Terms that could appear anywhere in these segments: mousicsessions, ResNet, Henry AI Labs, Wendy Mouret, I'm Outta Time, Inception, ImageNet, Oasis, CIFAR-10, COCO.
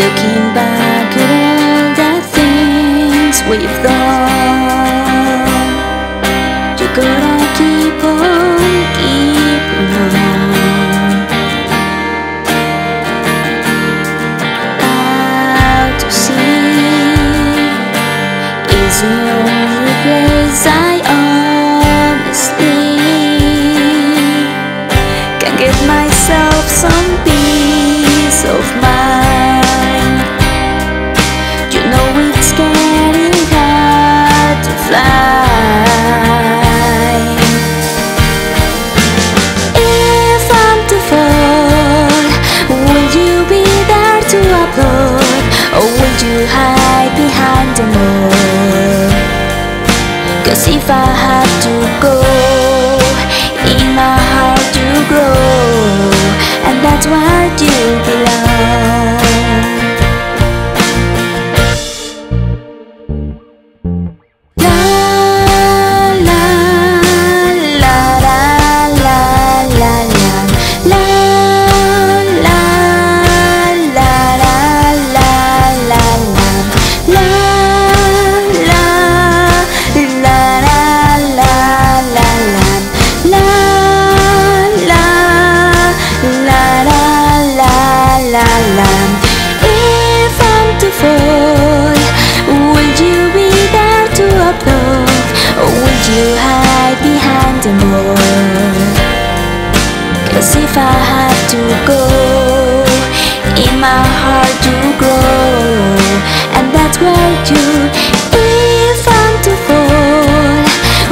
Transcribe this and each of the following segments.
Looking back at all the things we've done, you gotta keep on keeping on. Out to sea is the only place I honestly can give myself some peace of mind. Cause if I had to go, in my heart to grow, and that's where you belong. La la la la la la la la la la la la la. If I'm to fall, will you be there to applaud, or will you hide behind the wall? Cause if I had to go, in my heart to grow, and that's where you. If I'm to fall,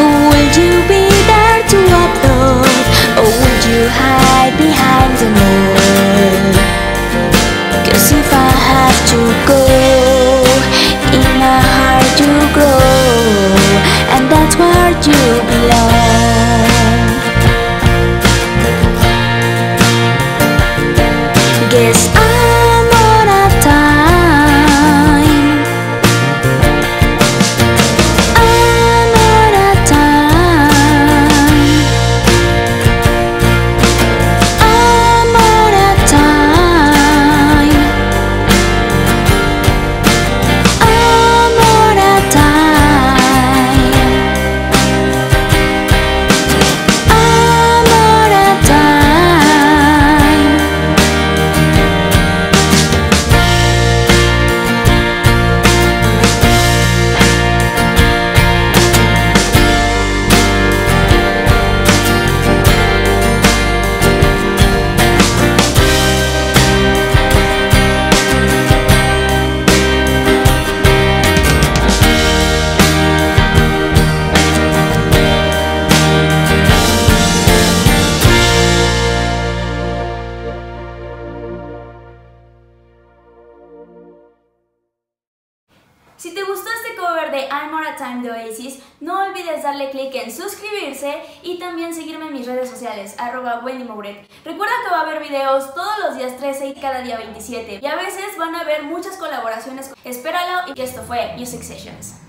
will you be there to applaud, or will you hide behind the wall? If I had to go, in my heart you grow, and that's where you belong. Guess I'm out of time. I'm out of time. I'm out of time. Si te gustó este cover de I'm Outta Time de Oasis, no olvides darle click en suscribirse y también seguirme en mis redes sociales, @Wendy Mouret. Recuerda que va a haber videos todos los días 13 y cada día 27, y a veces van a haber muchas colaboraciones. Espéralo, y que esto fue Music Sessions.